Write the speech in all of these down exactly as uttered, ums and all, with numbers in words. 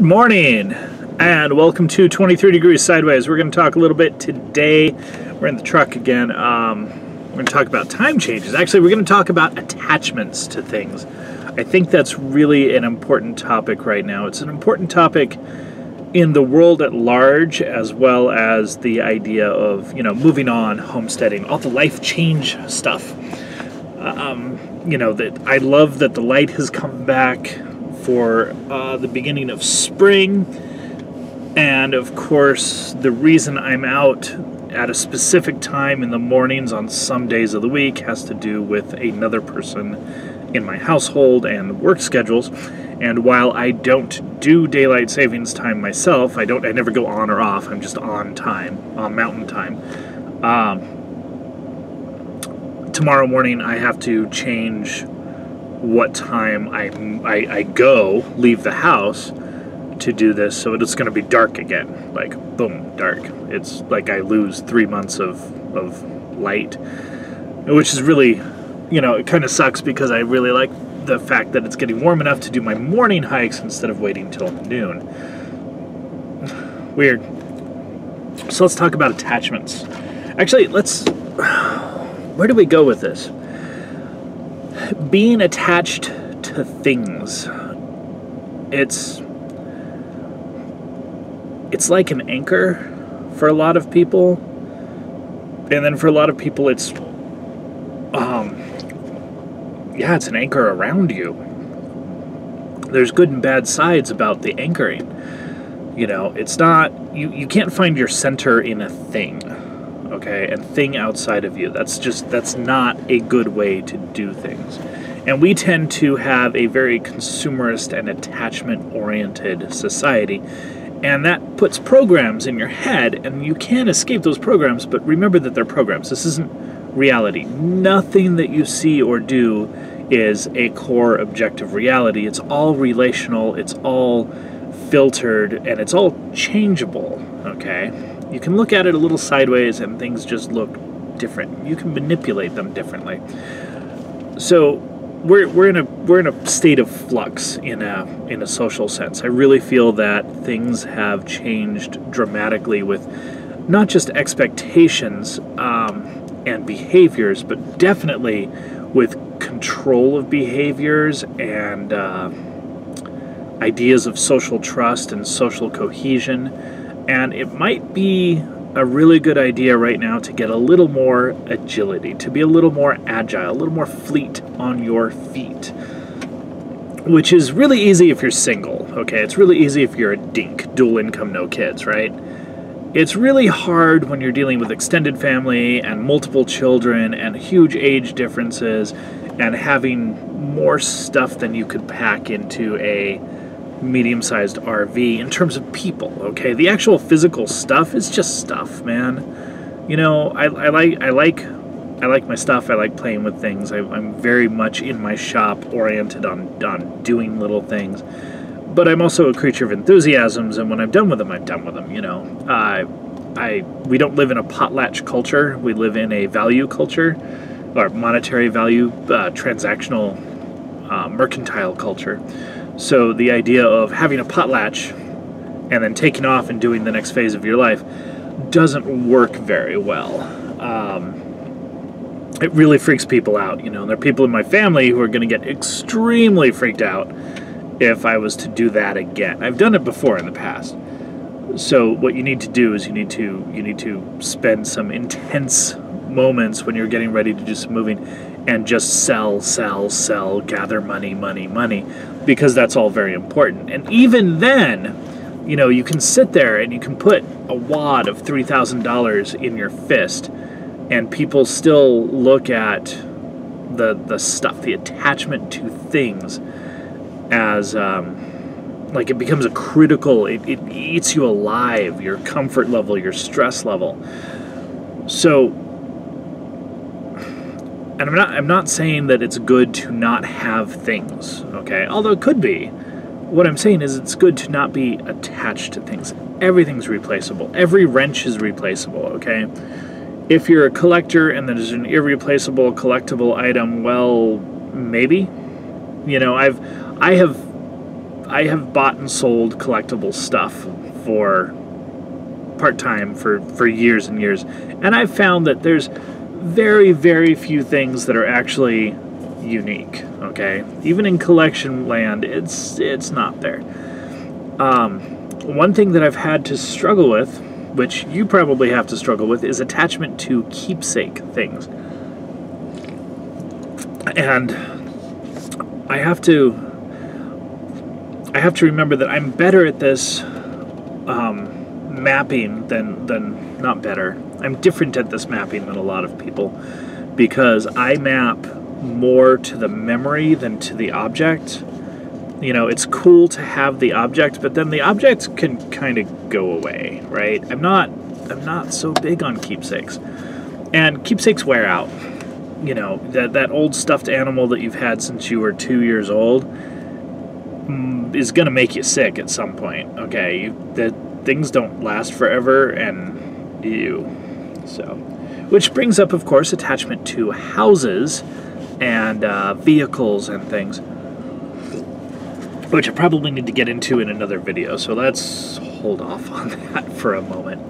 Good morning and welcome to twenty-three degrees sideways. We're going to talk a little bit today. We're in the truck again. Um, we're going to talk about time changes. Actually, we're going to talk about attachments to things. I think that's really an important topic right now. It's an important topic in the world at large, as well as the idea of, you know, moving on, homesteading, all the life change stuff. Um, you know, that I love that the light has come back for uh, the beginning of spring, and of course the reason I'm out at a specific time in the mornings on some days of the week has to do with another person in my household and work schedules. And while I don't do daylight savings time myself, I don't I never go on or off, I'm just on time, on mountain time. Um, tomorrow morning I have to change what time I, I, I go, leave the house to do this, so it's going to be dark again. Like, boom, dark. It's like I lose three months of, of light, which is really, you know, it kind of sucks because I really like the fact that it's getting warm enough to do my morning hikes instead of waiting till noon. Weird. So let's talk about attachments. Actually, let's... where do we go with this? Being attached to things, it's it's like an anchor for a lot of people, and then for a lot of people it's um yeah it's an anchor around you. There's good and bad sides about the anchoring. You know, it's not you you can't find your center in a thing. Okay, and thing outside of you. That's just, that's not a good way to do things. And we tend to have a very consumerist and attachment-oriented society, and that puts programs in your head, and you can't escape those programs, but remember that they're programs. This isn't reality. Nothing that you see or do is a core objective reality. It's all relational, it's all filtered, and it's all changeable, okay? You can look at it a little sideways and things just look different. You can manipulate them differently. So we're we're in a we're in a state of flux in a in a social sense. I really feel that things have changed dramatically with not just expectations um, and behaviors, but definitely with control of behaviors and uh, ideas of social trust and social cohesion. And it might be a really good idea right now to get a little more agility, to be a little more agile, a little more fleet on your feet, which is really easy if you're single, okay? It's really easy if you're a dink, dual income, no kids, right? It's really hard when you're dealing with extended family and multiple children and huge age differences and having more stuff than you could pack into a medium-sized R V in terms of people, okay? The actual physical stuff is just stuff, man. You know, I, I like I like I like my stuff. I like playing with things. I, I'm very much in my shop oriented on, on doing little things, but I'm also a creature of enthusiasms, and when I'm done with them, I'm done with them, you know. I uh, I we don't live in a potlatch culture. We live in a value culture, or monetary value, uh, transactional, uh, mercantile culture. So the idea of having a potlatch and then taking off and doing the next phase of your life doesn't work very well. Um, it really freaks people out, you know. And there are people in my family who are going to get extremely freaked out if I was to do that again. I've done it before in the past. So what you need to do is you need to you need to spend some intense moments when you're getting ready to do some moving and just sell, sell, sell, gather money, money, money, because that's all very important. And even then, you know, you can sit there and you can put a wad of three thousand dollars in your fist, and people still look at the, the stuff, the attachment to things, as, um, like, it becomes a critical, it, it eats you alive, your comfort level, your stress level. So... and I'm not, I'm not saying that it's good to not have things, okay? Although it could be. What I'm saying is it's good to not be attached to things. Everything's replaceable. Every wrench is replaceable, okay? If you're a collector and there's an irreplaceable collectible item, well, maybe. You know, I've, I have, I have bought and sold collectible stuff for part-time for, for years and years, and I've found that there's very, very few things that are actually unique, okay? Even in collection land, it's, it's not there. Um, one thing that I've had to struggle with, which you probably have to struggle with, is attachment to keepsake things. And I have to I have to remember that I'm better at this um, mapping than, than not better. I'm different at this mapping than a lot of people because I map more to the memory than to the object. You know, it's cool to have the object, but then the objects can kind of go away, right? I'm not I'm not so big on keepsakes. And keepsakes wear out. You know, that, that old stuffed animal that you've had since you were two years old is going to make you sick at some point, okay? You, the, things don't last forever, and ew. So, which brings up, of course, attachment to houses and uh, vehicles and things, which I probably need to get into in another video, so let's hold off on that for a moment.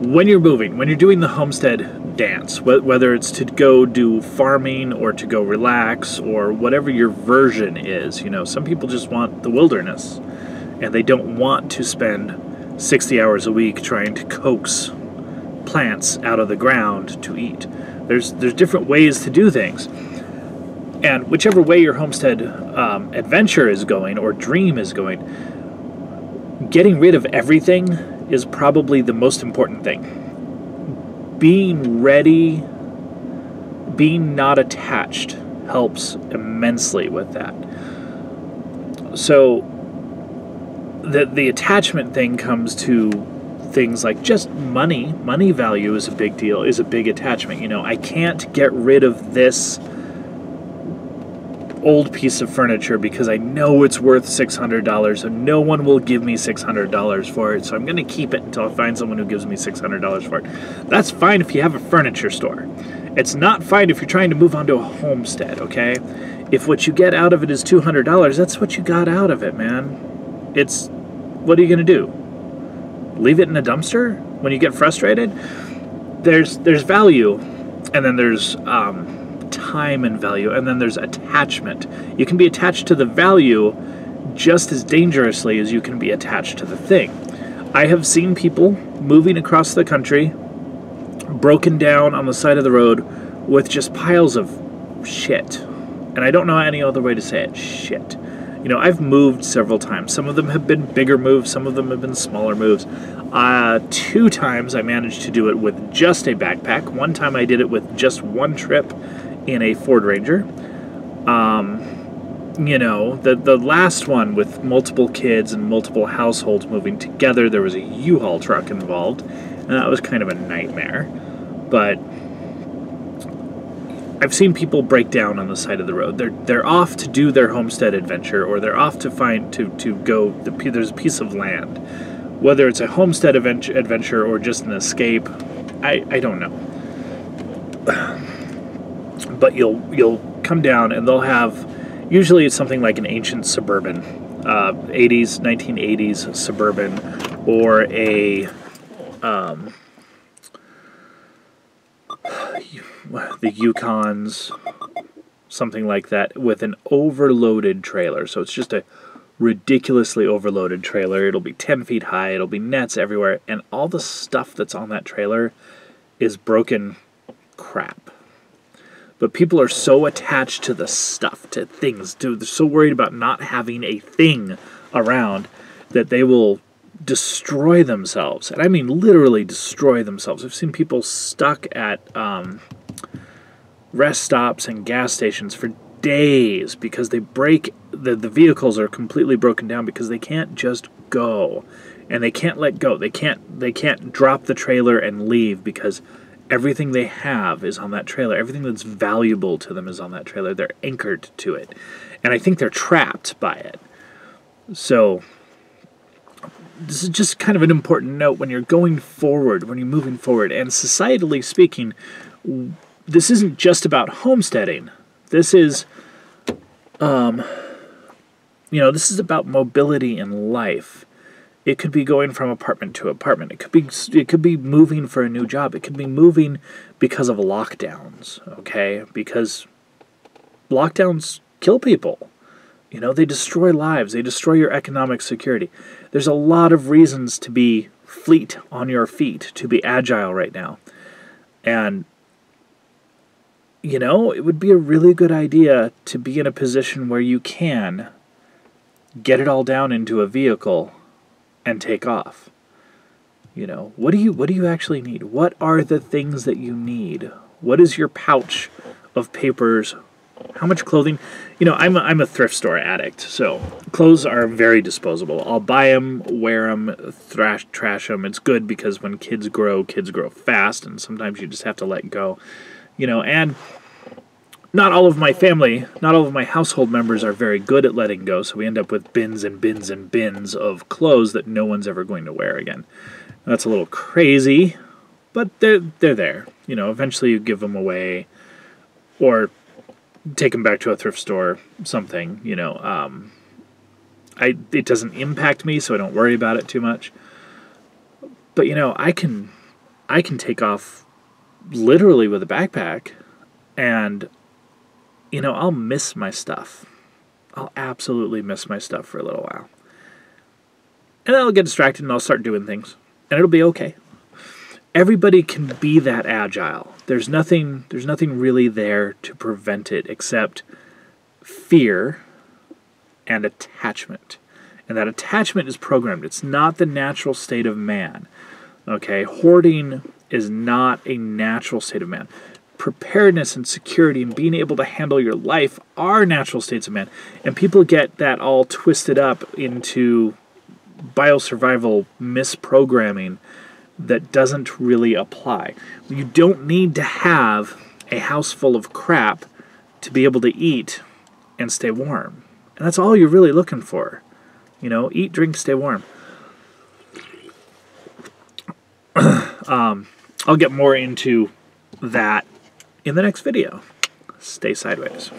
When you're moving, when you're doing the homestead dance, wh whether it's to go do farming or to go relax or whatever your version is, you know, some people just want the wilderness and they don't want to spend sixty hours a week trying to coax plants out of the ground to eat. There's, there's different ways to do things. And whichever way your homestead um, adventure is going or dream is going, getting rid of everything is probably the most important thing. Being ready, being not attached helps immensely with that. So the, the attachment thing comes to things like just money. Money value is a big deal, is a big attachment. You know, I can't get rid of this old piece of furniture because I know it's worth six hundred dollars and no one will give me six hundred dollars for it, so I'm going to keep it until I find someone who gives me six hundred dollars for it. That's fine if you have a furniture store. It's not fine if you're trying to move on to a homestead, okay? If what you get out of it is two hundred dollars, that's what you got out of it, man. It's, what are you going to do? Leave it in a dumpster when you get frustrated? There's, there's value, and then there's, um, time and value, and then there's attachment. You can be attached to the value just as dangerously as you can be attached to the thing. I have seen people moving across the country, broken down on the side of the road with just piles of shit. And I don't know any other way to say it. Shit. You know, I've moved several times. Some of them have been bigger moves, some of them have been smaller moves. Uh, two times I managed to do it with just a backpack. One time I did it with just one trip in a Ford Ranger. Um, you know, the, the last one with multiple kids and multiple households moving together, there was a U-Haul truck involved, and that was kind of a nightmare. But I've seen people break down on the side of the road. They're, they're off to do their homestead adventure, or they're off to find, to, to go, the, there's a piece of land. Whether it's a homestead adventure, adventure or just an escape, I, I don't know. But you'll you'll come down and they'll have, usually it's something like an ancient Suburban, uh, eighties, nineteen eighties Suburban, or a, um, the Yukons, something like that, with an overloaded trailer. So it's just a ridiculously overloaded trailer. It'll be ten feet high, it'll be nets everywhere, and all the stuff that's on that trailer is broken crap. But people are so attached to the stuff, to things, to, they're so worried about not having a thing around that they will destroy themselves. And I mean literally destroy themselves. I've seen people stuck at um, rest stops and gas stations for days because they break, the, the vehicles are completely broken down because they can't just go. And they can't let go. They can't, they can't drop the trailer and leave because everything they have is on that trailer. Everything that's valuable to them is on that trailer. They're anchored to it. And I think they're trapped by it. So this is just kind of an important note when you're going forward, when you're moving forward. And societally speaking, this isn't just about homesteading. This is um, you know, this is about mobility in life. It could be going from apartment to apartment. It could be it could be moving for a new job. It could be moving because of lockdowns, okay? Because lockdowns kill people. You know, they destroy lives. They destroy your economic security. There's a lot of reasons to be fleet on your feet, to be agile right now. And, you know, it would be a really good idea to be in a position where you can get it all down into a vehicle and take off. You know, what do you what do you actually need? What are the things that you need? What is your pouch of papers? How much clothing? You know, I'm a, I'm a thrift store addict, so clothes are very disposable. I'll buy them, wear them, thrash, trash them. It's good because when kids grow, kids grow fast, and sometimes you just have to let go. You know, and not all of my family, not all of my household members are very good at letting go, so we end up with bins and bins and bins of clothes that no one's ever going to wear again. Now, that's a little crazy, but they're, they're there. You know, eventually you give them away or take them back to a thrift store, something, you know. Um, I it doesn't impact me, so I don't worry about it too much. But, you know, I can, I can take off literally with a backpack and... You know, I'll miss my stuff. I'll absolutely miss my stuff for a little while. And I'll get distracted and I'll start doing things. And it'll be okay. Everybody can be that agile. There's nothing, there's nothing really there to prevent it except fear and attachment. And that attachment is programmed. It's not the natural state of man. Okay? Hoarding is not a natural state of man. Preparedness and security and being able to handle your life are natural states of man. And people get that all twisted up into biosurvival misprogramming that doesn't really apply. You don't need to have a house full of crap to be able to eat and stay warm. And that's all you're really looking for. You know, eat, drink, stay warm. um, I'll get more into that in the next video. Stay sideways.